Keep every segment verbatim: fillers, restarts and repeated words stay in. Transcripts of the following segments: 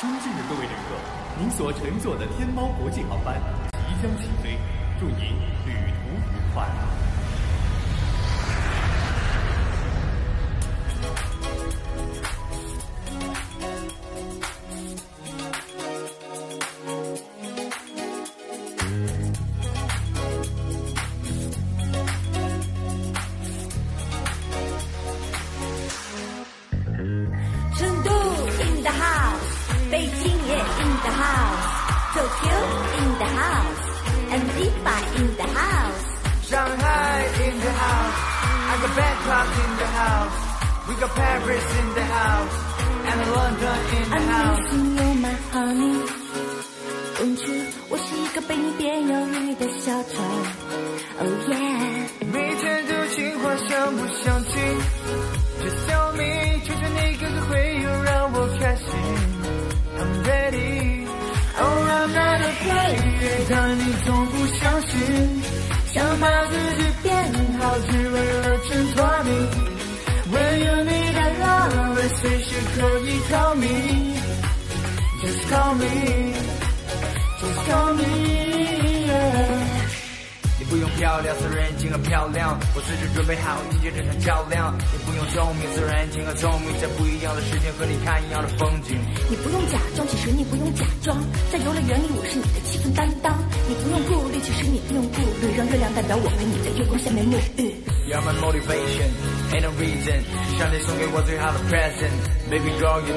尊敬的各位旅客，您所乘坐的天猫国际航班即将起飞，祝您旅途愉快。You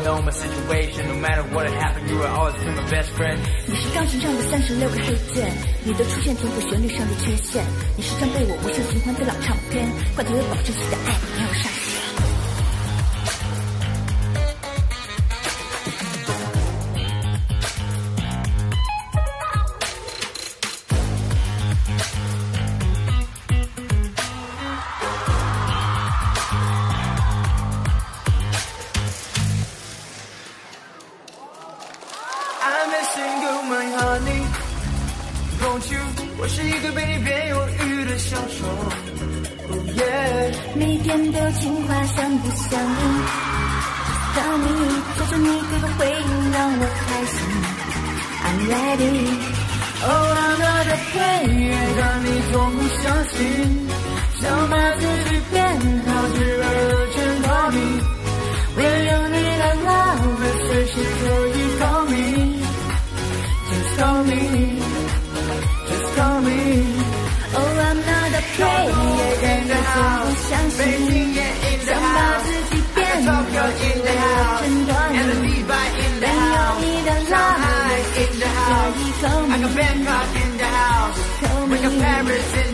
know my situation, no matter what happened, you will always be my best friend. 你是钢琴上的三十六个黑键，你的出现填补旋律上的缺陷。你时常被我无限循环的老唱片，怪头也保证你的爱没有上限。 Paris in